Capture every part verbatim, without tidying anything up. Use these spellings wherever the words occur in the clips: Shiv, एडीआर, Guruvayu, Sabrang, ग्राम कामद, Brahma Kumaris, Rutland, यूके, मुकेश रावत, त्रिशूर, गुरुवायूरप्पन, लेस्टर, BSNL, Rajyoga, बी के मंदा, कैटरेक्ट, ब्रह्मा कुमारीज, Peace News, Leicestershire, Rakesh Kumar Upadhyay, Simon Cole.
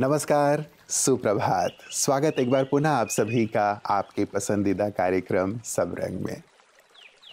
नमस्कार, सुप्रभात। स्वागत एक बार पुनः आप सभी का आपके पसंदीदा कार्यक्रम सबरंग में।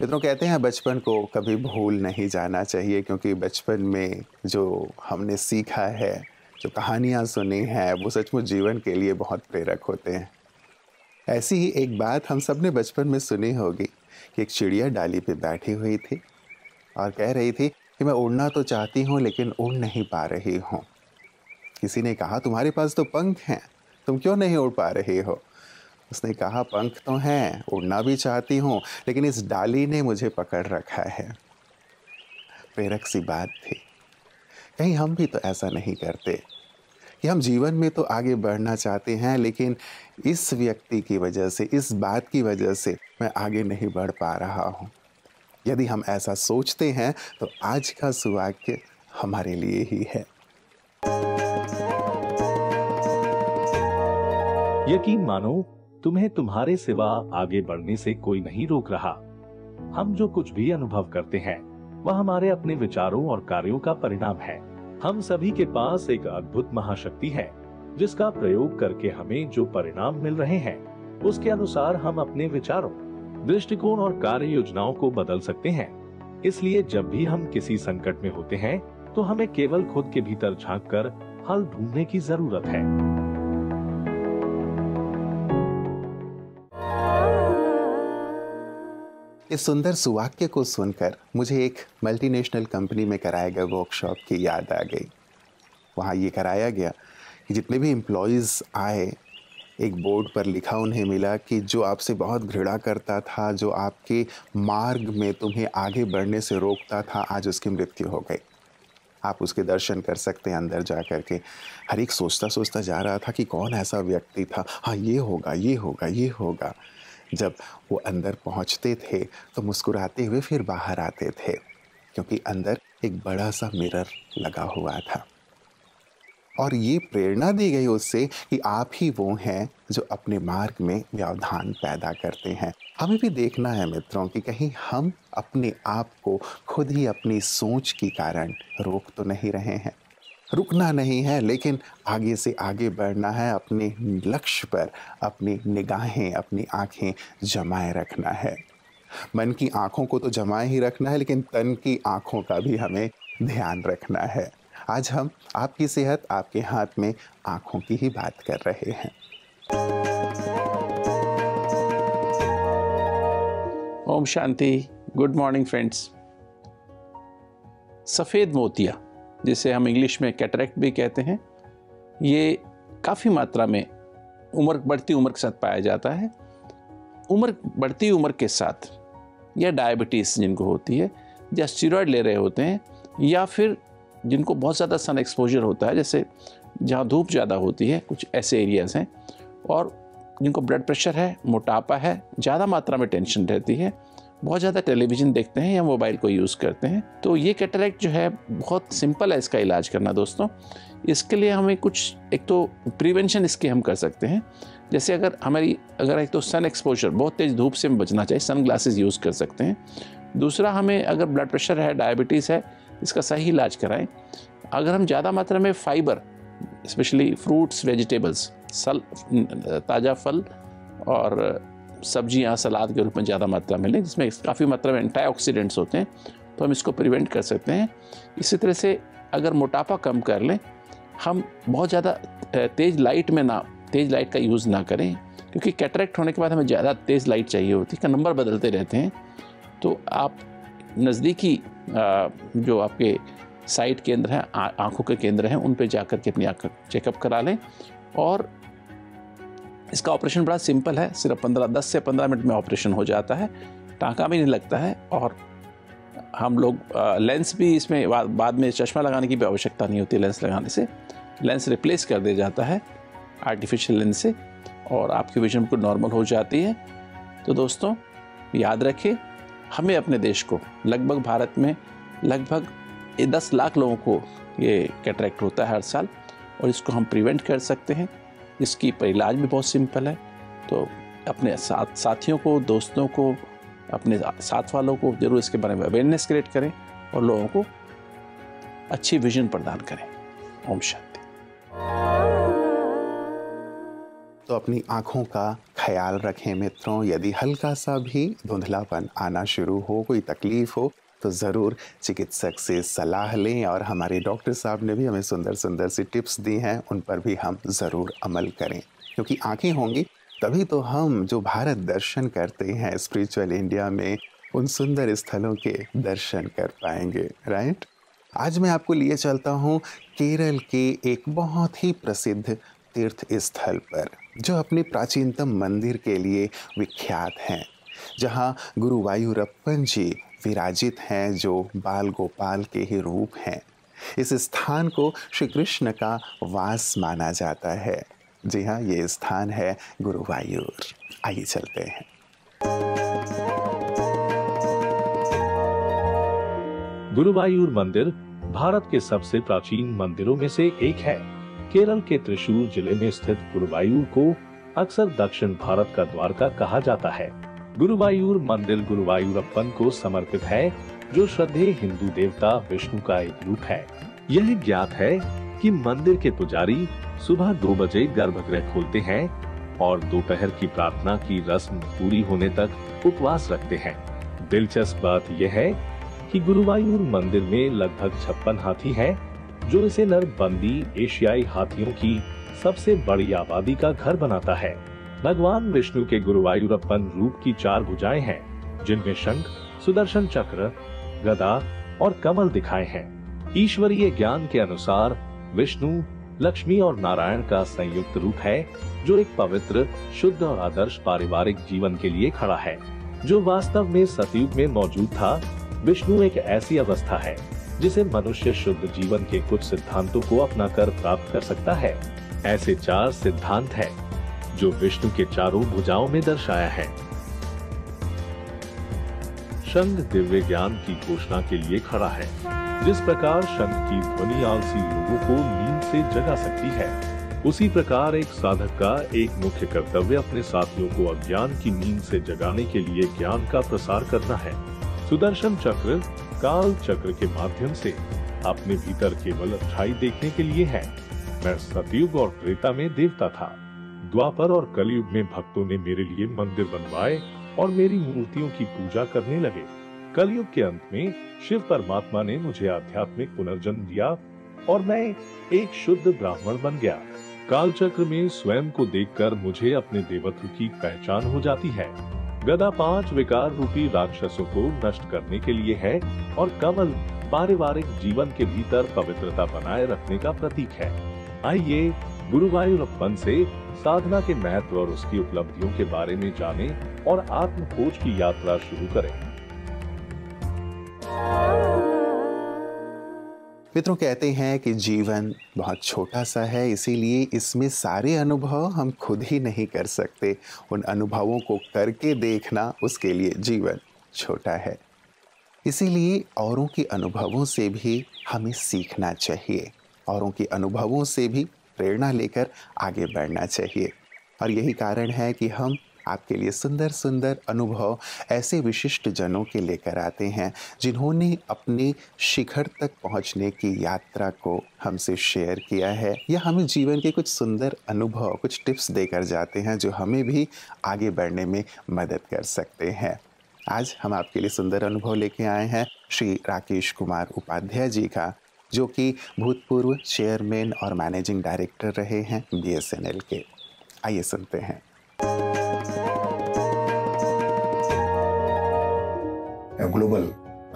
मित्रों, कहते हैं बचपन को कभी भूल नहीं जाना चाहिए, क्योंकि बचपन में जो हमने सीखा है, जो कहानियाँ सुनी हैं, वो सचमुच जीवन के लिए बहुत प्रेरक होते हैं। ऐसी ही एक बात हम सब ने बचपन में सुनी होगी कि एक चिड़िया डाली पे बैठी हुई थी और कह रही थी कि मैं उड़ना तो चाहती हूँ लेकिन उड़ नहीं पा रही हूँ। किसी ने कहा, तुम्हारे पास तो पंख हैं, तुम क्यों नहीं उड़ पा रही हो? उसने कहा, पंख तो हैं, उड़ना भी चाहती हूँ, लेकिन इस डाली ने मुझे पकड़ रखा है। प्रेरक सी बात थी। कहीं हम भी तो ऐसा नहीं करते कि हम जीवन में तो आगे बढ़ना चाहते हैं, लेकिन इस व्यक्ति की वजह से, इस बात की वजह से मैं आगे नहीं बढ़ पा रहा हूँ। यदि हम ऐसा सोचते हैं तो आज का सुवाक्य हमारे लिए ही है। यकीन मानो, तुम्हें तुम्हारे सिवा आगे बढ़ने से कोई नहीं रोक रहा। हम जो कुछ भी अनुभव करते हैं वह हमारे अपने विचारों और कार्यों का परिणाम है। हम सभी के पास एक अद्भुत महाशक्ति है जिसका प्रयोग करके हमें जो परिणाम मिल रहे हैं उसके अनुसार हम अपने विचारों, दृष्टिकोण और कार्य योजनाओं को बदल सकते हैं। इसलिए जब भी हम किसी संकट में होते हैं तो हमें केवल खुद के भीतर झाँक कर हल ढूंढने की जरूरत है। इस सुंदर सुवाक्य को सुनकर मुझे एक मल्टीनेशनल कंपनी में कराए गए वर्कशॉप की याद आ गई। वहाँ ये कराया गया कि जितने भी एम्प्लॉयज़ आए, एक बोर्ड पर लिखा उन्हें मिला कि जो आपसे बहुत घृणा करता था, जो आपके मार्ग में तुम्हें आगे बढ़ने से रोकता था, आज उसकी मृत्यु हो गई। आप उसके दर्शन कर सकते हैं अंदर जा कर के। हर एक सोचता सोचता जा रहा था कि कौन ऐसा व्यक्ति था। हाँ, ये होगा, ये होगा, ये होगा। जब वो अंदर पहुंचते थे तो मुस्कुराते हुए फिर बाहर आते थे, क्योंकि अंदर एक बड़ा सा मिरर लगा हुआ था। और ये प्रेरणा दी गई उससे कि आप ही वो हैं जो अपने मार्ग में व्यवधान पैदा करते हैं। हमें भी देखना है मित्रों कि कहीं हम अपने आप को खुद ही अपनी सोच के कारण रोक तो नहीं रहे हैं। रुकना नहीं है, लेकिन आगे से आगे बढ़ना है। अपने लक्ष्य पर अपनी निगाहें, अपनी आँखें जमाए रखना है। मन की आँखों को तो जमाए ही रखना है, लेकिन तन की आँखों का भी हमें ध्यान रखना है। आज हम आपकी सेहत आपके हाथ में आँखों की ही बात कर रहे हैं। ओम शांति। Good morning friends. सफ़ेद मोतिया, जिसे हम इंग्लिश में कैटरेक्ट भी कहते हैं, ये काफ़ी मात्रा में उम्र बढ़ती उम्र के साथ पाया जाता है। उम्र बढ़ती उम्र के साथ, या डायबिटीज़ जिनको होती है, या स्टीरॉयड ले रहे होते हैं, या फिर जिनको बहुत ज़्यादा सन एक्सपोजर होता है, जैसे जहाँ धूप ज़्यादा होती है, कुछ ऐसे एरियाज़ हैं, और जिनको ब्लड प्रेशर है, मोटापा है, ज़्यादा मात्रा में टेंशन रहती है, बहुत ज़्यादा टेलीविज़न देखते हैं या मोबाइल को यूज़ करते हैं, तो ये कैटरेक्ट जो है बहुत सिंपल है इसका इलाज करना दोस्तों। इसके लिए हमें कुछ, एक तो प्रिवेंशन इसके हम कर सकते हैं, जैसे अगर हमारी अगर एक तो सन एक्सपोजर, बहुत तेज़ धूप से हमें बचना चाहिए, सन ग्लासेस यूज़ कर सकते हैं। दूसरा, हमें अगर ब्लड प्रेशर है, डायबिटीज़ है, इसका सही इलाज कराएँ। अगर हम ज़्यादा मात्रा में फाइबर, स्पेशली फ्रूट्स, वेजिटेबल्स, सल ताज़ा फल और सब्जियाँ सलाद के रूप में ज़्यादा मात्रा में लें, जिसमें काफ़ी मात्रा में एंटीऑक्सीडेंट्स होते हैं, तो हम इसको प्रिवेंट कर सकते हैं। इसी तरह से अगर मोटापा कम कर लें, हम बहुत ज़्यादा तेज़ लाइट में ना तेज़ लाइट का यूज़ ना करें, क्योंकि कैटरेक्ट होने के बाद हमें ज़्यादा तेज़ लाइट चाहिए होती है, का नंबर बदलते रहते हैं। तो आप नज़दीकी जो आपके साइट केंद्र हैं, आँखों के केंद्र हैं, उन पर जा कर के अपनी आँख चेकअप करा लें। और इसका ऑपरेशन बड़ा सिंपल है, सिर्फ पंद्रह दस से पंद्रह मिनट में ऑपरेशन हो जाता है, टाँका भी नहीं लगता है, और हम लोग लेंस भी इसमें बाद, बाद में चश्मा लगाने की भी आवश्यकता नहीं होती। लेंस लगाने से लेंस रिप्लेस कर दिया जाता है आर्टिफिशियल लेंस से, और आपकी विजन बिल्कुल नॉर्मल हो जाती है। तो दोस्तों याद रखिए, हमें अपने देश को, लगभग भारत में लगभग दस लाख लोगों को ये कैटरेक्ट होता है हर साल, और इसको हम प्रिवेंट कर सकते हैं। इसकी पर इलाज भी बहुत सिंपल है। तो अपने साथ साथियों को, दोस्तों को, अपने साथ वालों को जरूर इसके बारे में अवेयरनेस क्रिएट करें और लोगों को अच्छी विजन प्रदान करें। ओम शांति। तो अपनी आँखों का ख्याल रखें मित्रों। यदि हल्का सा भी धुंधलापन आना शुरू हो, कोई तकलीफ हो, तो ज़रूर चिकित्सक से सलाह लें। और हमारे डॉक्टर साहब ने भी हमें सुंदर सुंदर सी टिप्स दी हैं, उन पर भी हम ज़रूर अमल करें, क्योंकि आँखें होंगी तभी तो हम जो भारत दर्शन करते हैं स्पिरिचुअल इंडिया में, उन सुंदर स्थलों के दर्शन कर पाएंगे, राइट। आज मैं आपको लिए चलता हूँ केरल के एक बहुत ही प्रसिद्ध तीर्थ स्थल पर, जो अपने प्राचीनतम मंदिर के लिए विख्यात हैं, जहाँ गुरुवायूरप्पन जी विराजित हैं, जो बाल गोपाल के ही रूप हैं। इस स्थान को श्री कृष्ण का वास माना जाता है। जी हाँ, ये स्थान है गुरुवायूर। आइए चलते हैं। गुरुवायूर मंदिर भारत के सबसे प्राचीन मंदिरों में से एक है। केरल के त्रिशूर जिले में स्थित गुरुवायूर को अक्सर दक्षिण भारत का द्वारका कहा जाता है। गुरुवायूर मंदिर गुरुवायूरप्पन को समर्पित है, जो श्रद्धेय हिंदू देवता विष्णु का एक रूप है। यह ज्ञात है कि मंदिर के पुजारी सुबह दो बजे गर्भगृह खोलते हैं और दोपहर की प्रार्थना की रस्म पूरी होने तक उपवास रखते हैं। दिलचस्प बात यह है कि गुरुवायूर मंदिर में लगभग छप्पन हाथी हैं, जो इसे नरबंदी एशियाई हाथियों की सबसे बड़ी आबादी का घर बनाता है। भगवान विष्णु के गुरुवायूरप्पन रूप की चार भुजाएं हैं, जिनमें शंख, सुदर्शन चक्र, गदा और कमल दिखाए हैं। ईश्वरीय ज्ञान के अनुसार विष्णु, लक्ष्मी और नारायण का संयुक्त रूप है, जो एक पवित्र, शुद्ध और आदर्श पारिवारिक जीवन के लिए खड़ा है, जो वास्तव में सतयुग में मौजूद था। विष्णु एक ऐसी अवस्था है जिसे मनुष्य शुद्ध जीवन के कुछ सिद्धांतों को अपनाकर प्राप्त कर सकता है। ऐसे चार सिद्धांत हैं, जो विष्णु के चारों भुजाओं में दर्शाया है। शंख दिव्य ज्ञान की घोषणा के लिए खड़ा है। जिस प्रकार शंख की ध्वनि आलसी लोगों को नींद से जगा सकती है, उसी प्रकार एक साधक का एक मुख्य कर्तव्य अपने साथियों को अज्ञान की नींद से जगाने के लिए ज्ञान का प्रसार करना है। सुदर्शन चक्र काल चक्र के माध्यम से अपने भीतर केवल अच्छाई देखने के लिए है। मैं सतयुग और त्रेता में देवता था। द्वापर और कलयुग में भक्तों ने मेरे लिए मंदिर बनवाए और मेरी मूर्तियों की पूजा करने लगे। कलयुग के अंत में शिव परमात्मा ने मुझे आध्यात्मिक पुनर्जन्म दिया और मैं एक शुद्ध ब्राह्मण बन गया। कालचक्र में स्वयं को देखकर मुझे अपने देवत्व की पहचान हो जाती है। गदा पांच विकार रूपी राक्षसों को नष्ट करने के लिए है और कमल पारिवारिक जीवन के भीतर पवित्रता बनाए रखने का प्रतीक है। आइए गुरुवायूरप्पन से साधना के महत्व और उसकी उपलब्धियों के बारे में जाने और आत्म खोज की यात्रा शुरू करें। मित्रों, कहते हैं कि जीवन बहुत छोटा सा है, इसीलिए इसमें सारे अनुभव हम खुद ही नहीं कर सकते। उन अनुभवों को करके देखना, उसके लिए जीवन छोटा है। इसीलिए औरों के अनुभवों से भी हमें सीखना चाहिए, औरों के अनुभवों से भी प्रेरणा लेकर आगे बढ़ना चाहिए। और यही कारण है कि हम आपके लिए सुंदर सुंदर अनुभव ऐसे विशिष्ट जनों के लेकर आते हैं, जिन्होंने अपने शिखर तक पहुंचने की यात्रा को हमसे शेयर किया है, या हमें जीवन के कुछ सुंदर अनुभव, कुछ टिप्स देकर जाते हैं, जो हमें भी आगे बढ़ने में मदद कर सकते हैं। आज हम आपके लिए सुंदर अनुभव लेके आए हैं श्री राकेश कुमार उपाध्याय जी का, जो कि भूतपूर्व चेयरमैन और मैनेजिंग डायरेक्टर रहे हैं बी एस एन एल के। आइए सुनते हैं। ग्लोबल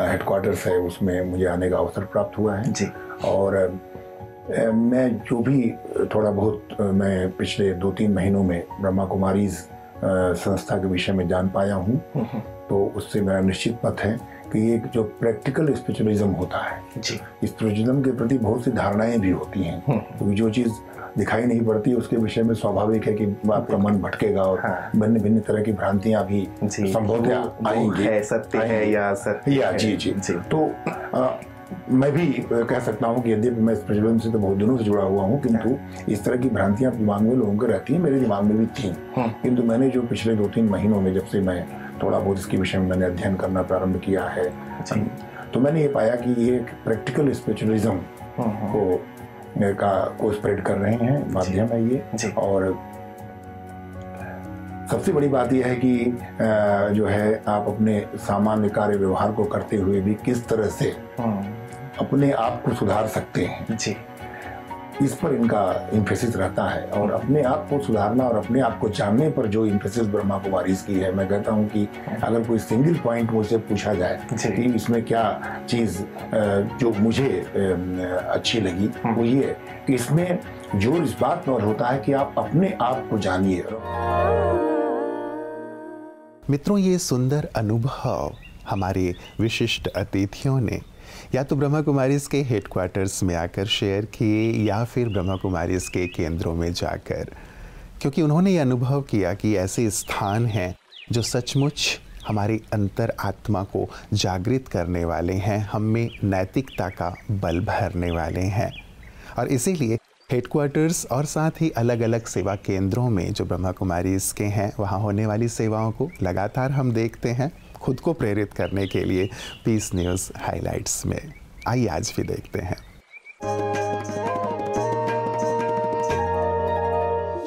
हेडक्वार्टर्स है, उसमें मुझे आने का अवसर प्राप्त हुआ है जी। और मैं जो भी थोड़ा बहुत मैं पिछले दो तीन महीनों में ब्रह्मा कुमारीज संस्था के विषय में जान पाया हूँ, तो उससे मेरा निश्चित मत है कि ये जो प्रैक्टिकल स्पिरिचुअलिज्म होता है जी, स्पिरिचुअलिज्म के प्रति बहुत सी धारणाएं भी होती हैं, क्योंकि जो चीज़ दिखाई नहीं पड़ती उसके विषय में स्वाभाविक है कि आपका मन भटकेगा और हाँ। भिन्न भिन्न तरह की भ्रांतियां भी संभवतः आएंगी, है सत्य है या सत्य या जी जी, जी। तो आ, मैं भी कह सकता हूँ कि यदि मैं स्पिरिचुअलिज्म से तो बहुत दिनों से जुड़ा हुआ हूँ, किंतु इस तरह की भ्रांतियां दिमाग में लोगों को रहती हैं, मेरे दिमाग में भी थी, किंतु मैंने जो पिछले दो तीन महीनों में जब से मैं थोड़ा बहुत इसके विषय में मैंने अध्ययन करना प्रारंभ किया है, तो मैंने ये पाया कि ये एक प्रैक्टिकल स्पिरिचुअलिज्म को का को स्प्रेड कर रहे हैं माध्यम है ये। और सबसे बड़ी बात यह है कि जो है आप अपने सामान्य कार्य व्यवहार को करते हुए भी किस तरह से अपने आप को सुधार सकते हैं, जी इस पर इनका इम्फेसिस रहता है। और अपने आप को सुधारना और अपने आप को जानने पर जो इम्फेसिस ब्रह्मा कुमारीज़ की है, मैं कहता हूँ कि अगर कोई सिंगल पॉइंट मुझसे पूछा जाए कि इसमें क्या चीज़ जो मुझे अच्छी लगी वो ये कि इसमें जोर इस बात पर होता है कि आप अपने आप को जानिए। मित्रों, ये सुंदर अनुभव हमारे विशिष्ट अतिथियों ने या तो ब्रह्मा कुमारीज़ के हेडक्वार्टर्स में आकर शेयर किए या फिर ब्रह्मा कुमारीज़ के केंद्रों में जाकर, क्योंकि उन्होंने ये अनुभव किया कि ऐसे स्थान हैं जो सचमुच हमारी अंतर आत्मा को जागृत करने वाले हैं, हम में नैतिकता का बल भरने वाले हैं। और इसीलिए हेडक्वार्टर्स और साथ ही अलग अलग सेवा केंद्रों में जो ब्रह्मा कुमारीज़ के हैं वहाँ होने वाली सेवाओं को लगातार हम देखते हैं, खुद को प्रेरित करने के लिए पीस न्यूज़ हाइलाइट्स में। आइए आज भी देखते हैं।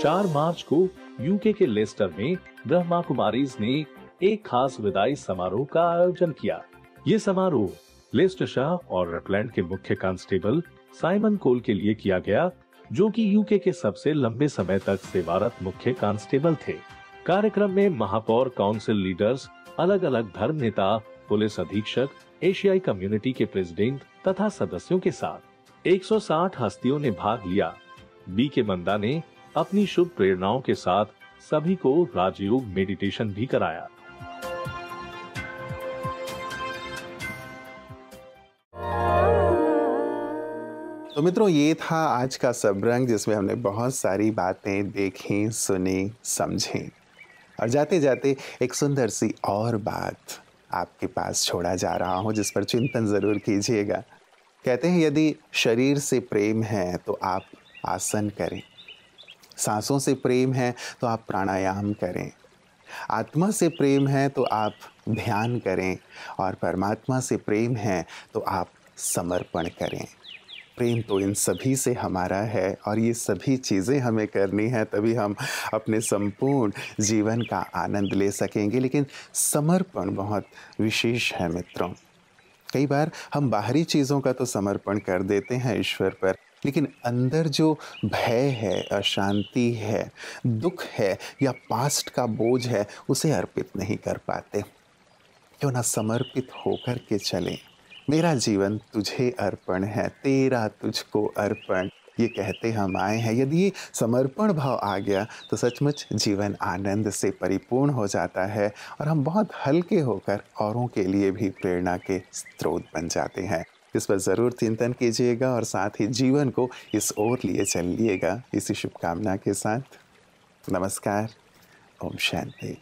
चार मार्च को यूके के लेस्टर में ब्रह्मा कुमारीज़ ने एक खास विदाई समारोह का आयोजन किया। ये समारोह लेस्टरशायर और रटलैंड के मुख्य कांस्टेबल साइमन कोल के लिए किया गया, जो कि यूके के सबसे लंबे समय तक सेवारत मुख्य कांस्टेबल थे। कार्यक्रम में महापौर, काउंसिल लीडर्स, अलग अलग धर्म नेता, पुलिस अधीक्षक, एशियाई कम्युनिटी के प्रेसिडेंट तथा सदस्यों के साथ एक सौ साठ हस्तियों ने भाग लिया। बी के मंदा ने अपनी शुभ प्रेरणाओं के साथ सभी को राजयोग मेडिटेशन भी कराया। तो मित्रों, ये था आज का सबरंग, जिसमें हमने बहुत सारी बातें देखी, सुनी, समझी। और जाते जाते एक सुंदर सी और बात आपके पास छोड़ा जा रहा हूँ, जिस पर चिंतन ज़रूर कीजिएगा। कहते हैं यदि शरीर से प्रेम है तो आप आसन करें, सांसों से प्रेम है तो आप प्राणायाम करें, आत्मा से प्रेम है तो आप ध्यान करें, और परमात्मा से प्रेम है तो आप समर्पण करें। प्रेम तो इन सभी से हमारा है और ये सभी चीज़ें हमें करनी है, तभी हम अपने संपूर्ण जीवन का आनंद ले सकेंगे। लेकिन समर्पण बहुत विशेष है मित्रों। कई बार हम बाहरी चीज़ों का तो समर्पण कर देते हैं ईश्वर पर, लेकिन अंदर जो भय है, अशांति है, दुख है या पास्ट का बोझ है, उसे अर्पित नहीं कर पाते। क्यों ना समर्पित होकर के चलें। मेरा जीवन तुझे अर्पण है, तेरा तुझको अर्पण, ये कहते हम आए हैं। यदि ये समर्पण भाव आ गया तो सचमुच जीवन आनंद से परिपूर्ण हो जाता है और हम बहुत हल्के होकर औरों के लिए भी प्रेरणा के स्रोत बन जाते हैं। इस पर ज़रूर चिंतन कीजिएगा और साथ ही जीवन को इस ओर लिए चलिएगा। इसी शुभकामना के साथ नमस्कार। ओम शांति।